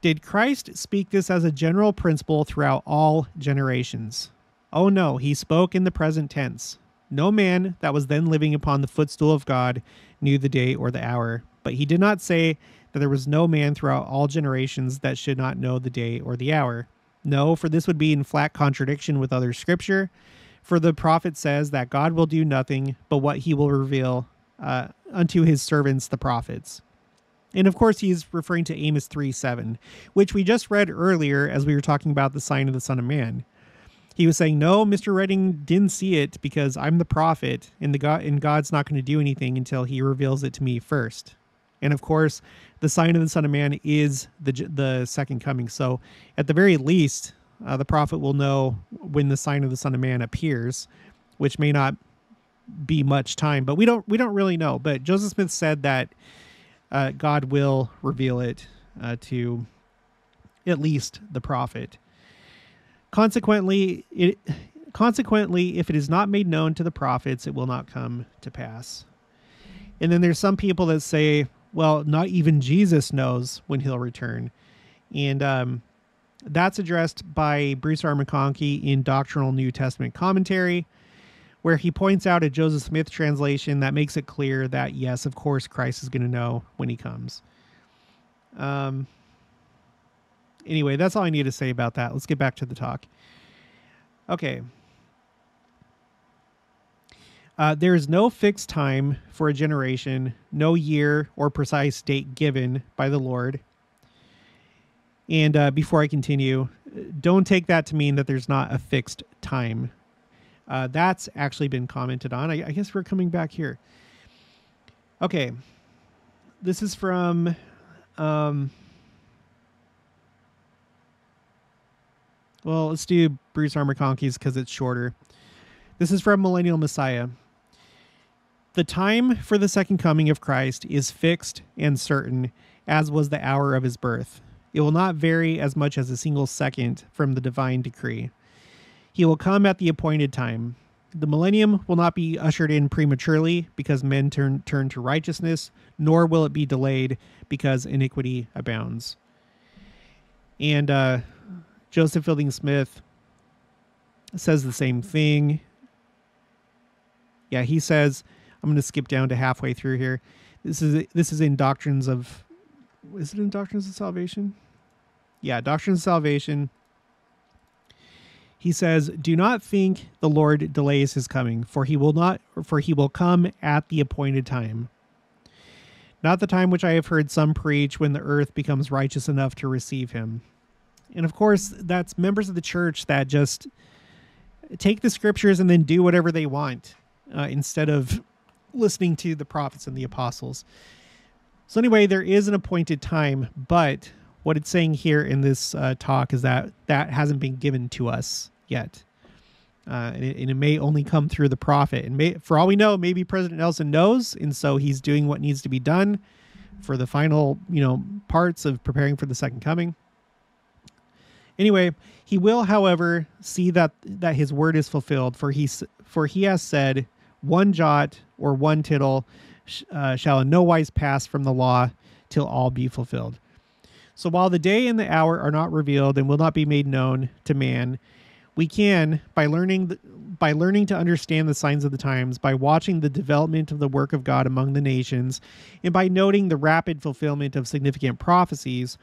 Did Christ speak this as a general principle throughout all generations? Oh no, he spoke in the present tense. No man that was then living upon the footstool of God knew the day or the hour, but he did not say that there was no man throughout all generations that should not know the day or the hour. No, for this would be in flat contradiction with other scripture, for the prophet says that God will do nothing but what he will reveal unto his servants the prophets. And of course, he's referring to Amos 3:7, which we just read earlier as we were talking about the sign of the Son of Man. He was saying, no, Mr. Redding didn't see it because I'm the prophet, and God's not going to do anything until he reveals it to me first. And of course, the sign of the Son of Man is the second coming. So at the very least, the prophet will know when the sign of the Son of Man appears, which may not be much time, but we don't really know. But Joseph Smith said that God will reveal it to at least the prophet. Consequently, if it is not made known to the prophets, it will not come to pass. And then there's some people that say, well, not even Jesus knows when he'll return. And that's addressed by Bruce R. McConkie in Doctrinal New Testament Commentary, where he points out a Joseph Smith translation that makes it clear that, yes, of course, Christ is going to know when he comes. Anyway, that's all I need to say about that. Let's get back to the talk. Okay. There is no fixed time for a generation, no year or precise date given by the Lord. And before I continue, don't take that to mean that there's not a fixed time. That's actually been commented on. I guess we're coming back here. Okay. This is from... well, let's do Bruce R. McConkey's because it's shorter. This is from Millennial Messiah. The time for the second coming of Christ is fixed and certain, as was the hour of his birth. It will not vary as much as a single second from the divine decree. He will come at the appointed time. The millennium will not be ushered in prematurely because men turn to righteousness, nor will it be delayed because iniquity abounds. And Joseph Fielding Smith says the same thing. Yeah, he says, I'm going to skip down to halfway through here. This is in Doctrines of... Is it in Doctrines of Salvation? Yeah, Doctrines of Salvation. He says, "Do not think the Lord delays his coming, for he will come at the appointed time. Not the time which I have heard some preach, when the earth becomes righteous enough to receive him." And of course, that's members of the church that just take the scriptures and then do whatever they want, instead of listening to the prophets and the apostles. So anyway, there is an appointed time, but what it's saying here in this talk is that that hasn't been given to us yet. And it may only come through the prophet. And for all we know, maybe President Nelson knows, and so he's doing what needs to be done for the final, parts of preparing for the second coming. Anyway, he will, however, see that his word is fulfilled, for he has said, "One jot or one tittle shall in no wise pass from the law till all be fulfilled." So while the day and the hour are not revealed and will not be made known to man, we can, by learning to understand the signs of the times, by watching the development of the work of God among the nations, and by noting the rapid fulfillment of significant prophecies,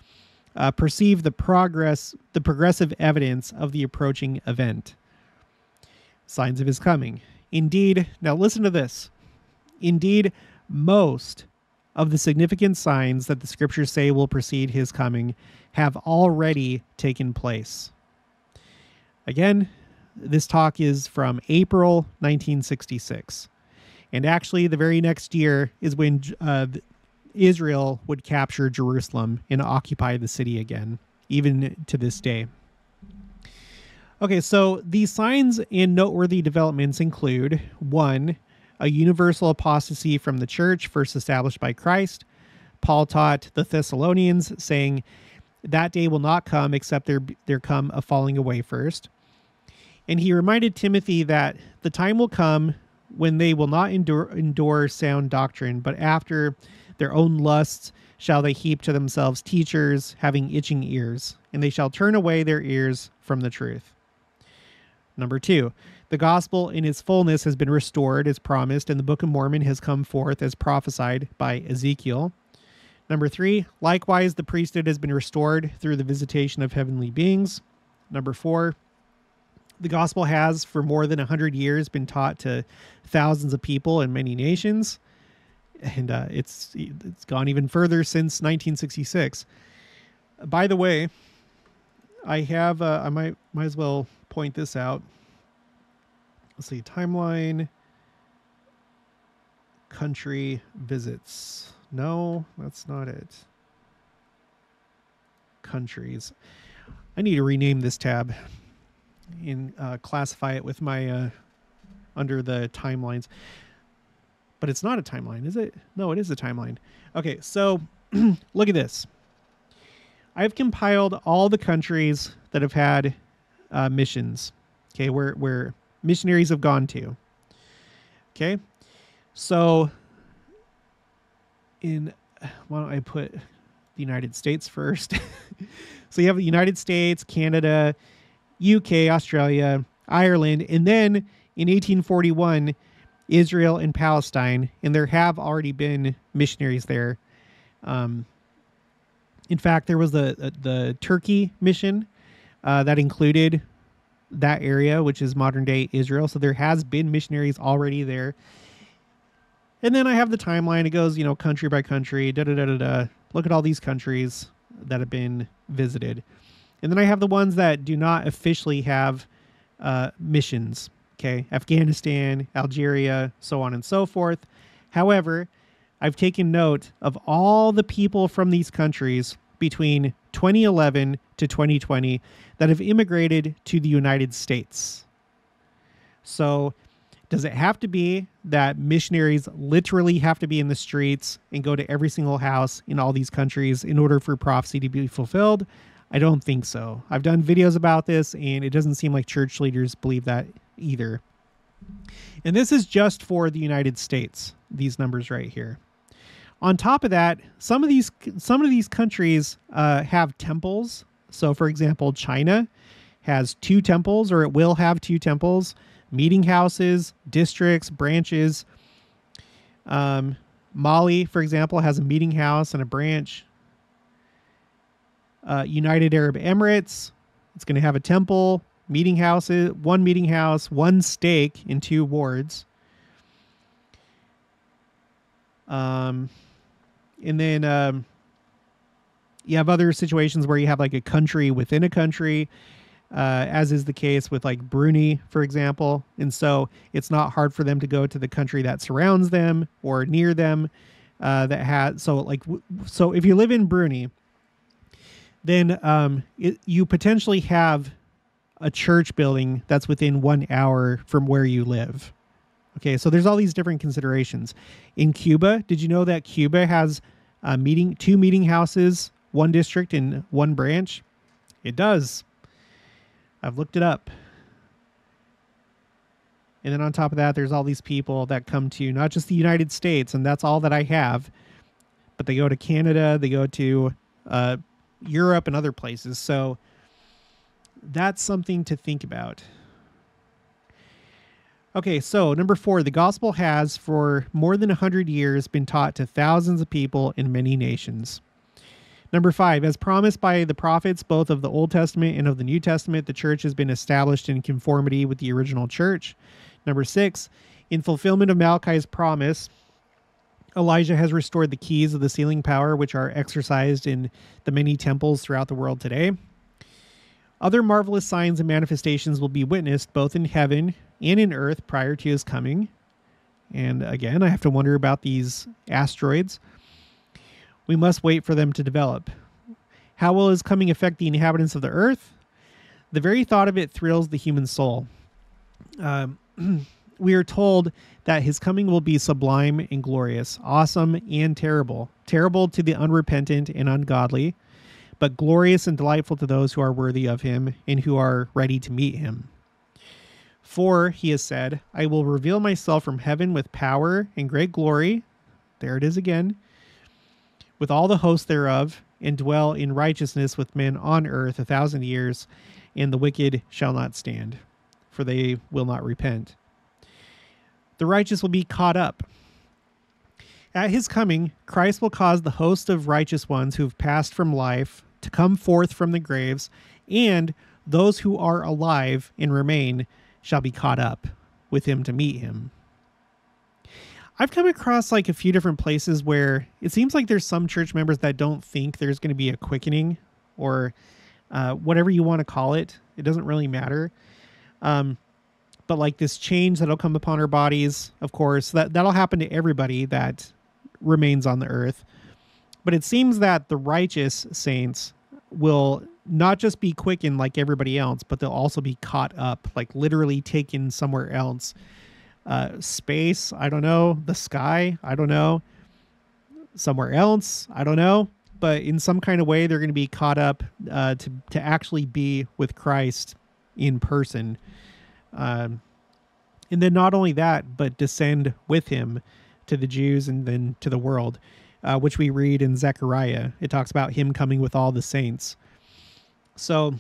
perceive the progressive evidence of the approaching event. Signs of his coming. Indeed, now listen to this. Indeed, most of the significant signs that the scriptures say will precede his coming have already taken place. Again, this talk is from April 1966. And actually, the very next year is when Israel would capture Jerusalem and occupy the city again, even to this day. Okay, so these signs and noteworthy developments include, 1, a universal apostasy from the church first established by Christ. Paul taught the Thessalonians, saying, "That day will not come except there come a falling away first." And he reminded Timothy that the time will come when they will not endure sound doctrine, but after their own lusts shall they heap to themselves teachers having itching ears, and they shall turn away their ears from the truth. Number 2, the gospel in its fullness has been restored as promised, and the Book of Mormon has come forth as prophesied by Ezekiel. Number 3, likewise, the priesthood has been restored through the visitation of heavenly beings. Number 4, the gospel has for more than 100 years been taught to thousands of people in many nations. And it's gone even further since 1966. By the way, I have, I might as well point this out. Let's see, timeline, country visits. No, that's not it. Countries. I need to rename this tab and classify it with my, under the timelines. But it's not a timeline, is it? No, it is a timeline. Okay, so look at this. I've compiled all the countries that have had missions, okay, where missionaries have gone to. Okay, so why don't I put the United States first? So you have the United States, Canada, UK, Australia, Ireland, and then in 1841, Israel and Palestine, and there have already been missionaries there. In fact, there was the Turkey mission that included that area, which is modern-day Israel. So there has been missionaries already there. And then I have the timeline. It goes, country by country, da-da-da-da-da. Look at all these countries. that have been visited. And then I have the ones that do not officially have missions, okay? Afghanistan, Algeria, so on and so forth. However, I've taken note of all the people from these countries between 2011 to 2020 that have immigrated to the United States. So does it have to be that missionaries literally have to be in the streets and go to every single house in all these countries in order for prophecy to be fulfilled? I don't think so. I've done videos about this, and it doesn't seem like church leaders believe that either. And this is just for the United States, these numbers right here. On top of that, some of these countries have temples. So, for example, China has 2 temples, or it will have 2 temples, meeting houses, districts, branches. Mali, for example, has a meeting house and a branch. United Arab Emirates, it's going to have a temple, meeting houses, 1 meeting house, 1 stake in 2 wards. And then you have other situations where you have like a country within a country, as is the case with like Brunei, for example. And so it's not hard for them to go to the country that surrounds them or near them. So if you live in Brunei, then you potentially have a church building that's within 1 hour from where you live. Okay, so there's all these different considerations. In Cuba, did you know that Cuba has 2 meeting houses, 1 district, and 1 branch? It does. I've looked it up. And then on top of that, there's all these people that come to not just the United States, and that's all that I have, but they go to Canada, they go to Europe and other places. So that's something to think about. Okay, so number 4, the gospel has for more than 100 years been taught to thousands of people in many nations. Number 5, as promised by the prophets, both of the Old Testament and of the New Testament, the church has been established in conformity with the original church. Number 6, in fulfillment of Malachi's promise, Elijah has restored the keys of the sealing power, which are exercised in the many temples throughout the world today. Other marvelous signs and manifestations will be witnessed both in heaven and in earth prior to his coming. And again, I have to wonder about these asteroids. We must wait for them to develop. How will his coming affect the inhabitants of the earth? The very thought of it thrills the human soul. We are told that his coming will be sublime and glorious, awesome and terrible. Terrible to the unrepentant and ungodly, but glorious and delightful to those who are worthy of him and who are ready to meet him. For, he has said, I will reveal myself from heaven with power and great glory, there it is again, with all the host thereof, and dwell in righteousness with men on earth 1,000 years, and the wicked shall not stand, for they will not repent. The righteous will be caught up. At his coming, Christ will cause the host of righteous ones who have passed from life to come forth from the graves, and those who are alive and remain shall be caught up with him to meet him. I've come across like a few different places where it seems like there's some church members that don't think there's going to be a quickening, or whatever you want to call it. It doesn't really matter. But like this change that'll come upon our bodies, of course, that'll happen to everybody that remains on the earth. But it seems that the righteous saints will not just be quickened like everybody else, but they'll also be caught up, like literally taken somewhere else. Space, I don't know. The sky, I don't know. Somewhere else, I don't know. But in some kind of way, they're going to be caught up to actually be with Christ in person. And then not only that, but descend with him to the Jews and then to the world, which we read in Zechariah. It talks about him coming with all the saints. So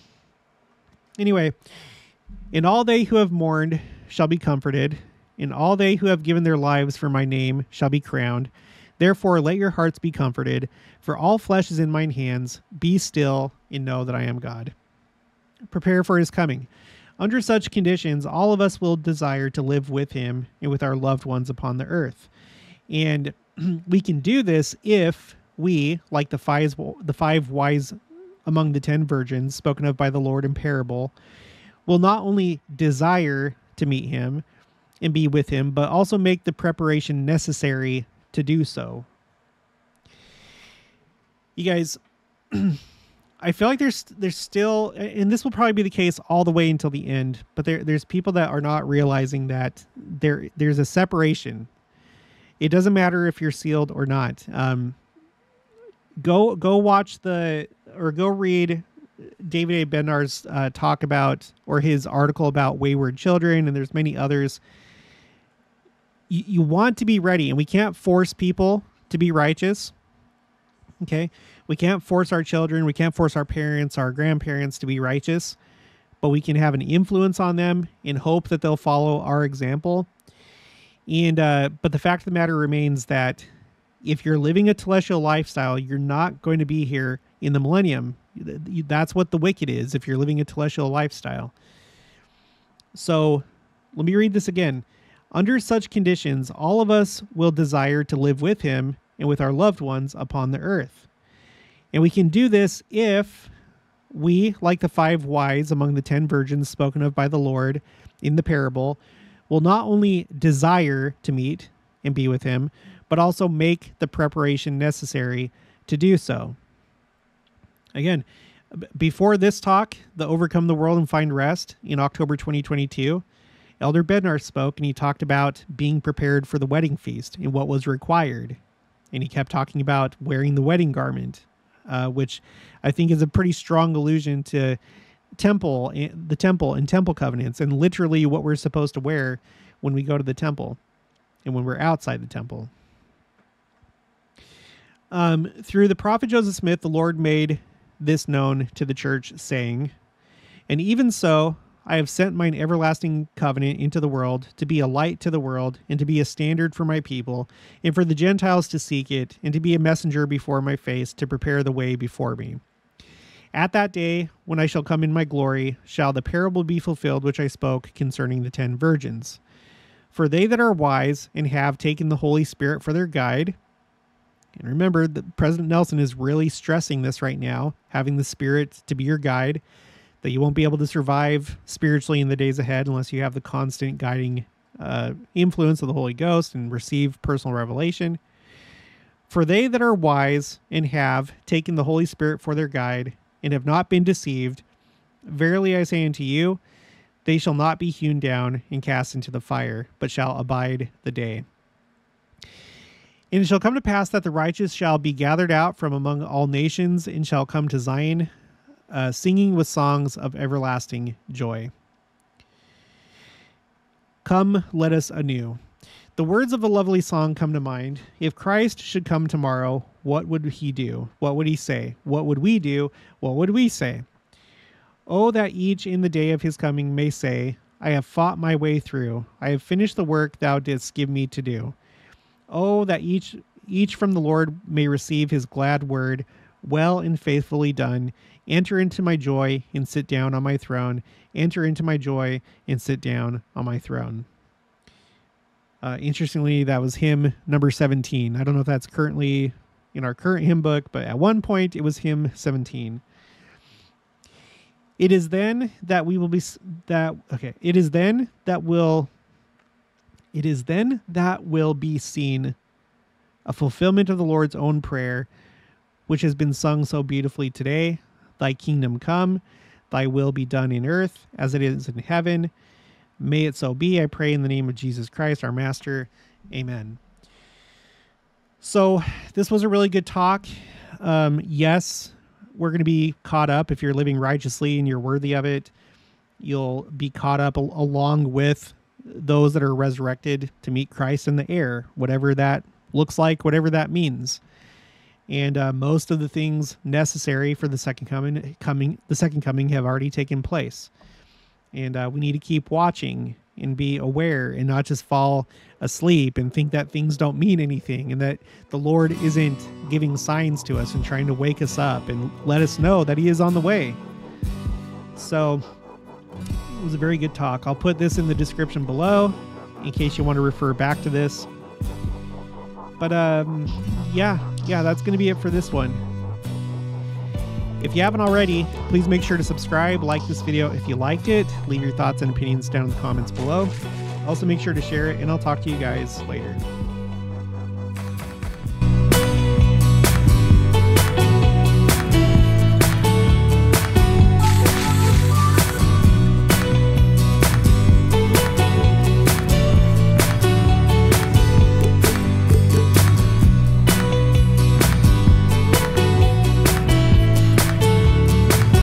anyway, and all they who have mourned shall be comforted, and all they who have given their lives for my name shall be crowned. Therefore, let your hearts be comforted, for all flesh is in mine hands. Be still and know that I am God. Prepare for his coming. Under such conditions, all of us will desire to live with him and with our loved ones upon the earth. And we can do this if we, like the five wise among the 10 virgins spoken of by the Lord in parable, will not only desire to meet him and be with him, but also make the preparation necessary to do so. You guys, I feel like there's still, and this will probably be the case all the way until the end, but there's people that are not realizing that there's a separation. It doesn't matter if you're sealed or not. Go watch go read David A. Bendar's talk about, or his article about wayward children, and there's many others. You want to be ready, and we can't force people to be righteous. Okay? We can't force our children, we can't force our parents, our grandparents to be righteous, but we can have an influence on them and hope that they'll follow our example. And but the fact of the matter remains that if you're living a telestial lifestyle, you're not going to be here in the millennium. That's what the wicked is, if you're living a telestial lifestyle. So let me read this again. Under such conditions, all of us will desire to live with him and with our loved ones upon the earth. And we can do this if we, like the five wise among the 10 virgins spoken of by the Lord in the parable, will not only desire to meet and be with him, but also make the preparation necessary to do so. Again, before this talk, the Overcome the World and Find Rest, in October 2022, Elder Bednar spoke, and he talked about being prepared for the wedding feast and what was required. And he kept talking about wearing the wedding garment, which I think is a pretty strong allusion to the temple and temple covenants, and literally what we're supposed to wear when we go to the temple and when we're outside the temple. Through the prophet Joseph Smith, the Lord made this known to the church, saying, "And even so, I have sent mine everlasting covenant into the world, to be a light to the world, and to be a standard for my people, and for the Gentiles to seek it, and to be a messenger before my face, to prepare the way before me. At that day, when I shall come in my glory, shall the parable be fulfilled which I spoke concerning the 10 virgins. For they that are wise, and have taken the Holy Spirit for their guide," and remember that President Nelson is really stressing this right now, having the Spirit to be your guide, that you won't be able to survive spiritually in the days ahead unless you have the constant guiding influence of the Holy Ghost and receive personal revelation. For they that are wise and have taken the Holy Spirit for their guide and have not been deceived, verily I say unto you, they shall not be hewn down and cast into the fire, but shall abide the day. And it shall come to pass that the righteous shall be gathered out from among all nations and shall come to Zion, singing with songs of everlasting joy. Come, let us anew. The words of a lovely song come to mind. If Christ should come tomorrow, what would he do? What would he say? What would we do? What would we say? Oh, that each in the day of his coming may say, I have fought my way through. I have finished the work thou didst give me to do. Oh, that each from the Lord may receive his glad word, well and faithfully done. Enter into my joy and sit down on my throne. Enter into my joy and sit down on my throne. Interestingly, that was hymn number 17. I don't know if that's currently in our current hymn book, but at one point it was hymn 17. It is then that we will be that. Okay. It is then that will be seen a fulfillment of the Lord's own prayer, which has been sung so beautifully today. Thy kingdom come, thy will be done in earth as it is in heaven. May it so be, I pray in the name of Jesus Christ, our Master. Amen. So this was a really good talk. Yes, we're going to be caught up. If you're living righteously and you're worthy of it, you'll be caught up along with those that are resurrected to meet Christ in the air, whatever that looks like, whatever that means. And most of the things necessary for the second coming have already taken place. And we need to keep watching and be aware and not just fall asleep and think that things don't mean anything and that the Lord isn't giving signs to us and trying to wake us up and let us know that he is on the way. So it was a very good talk. I'll put this in the description below in case you want to refer back to this. But yeah, yeah, that's going to be it for this one. If you haven't already, please make sure to subscribe, like this video if you liked it, leave your thoughts and opinions down in the comments below. Also make sure to share it, and I'll talk to you guys later.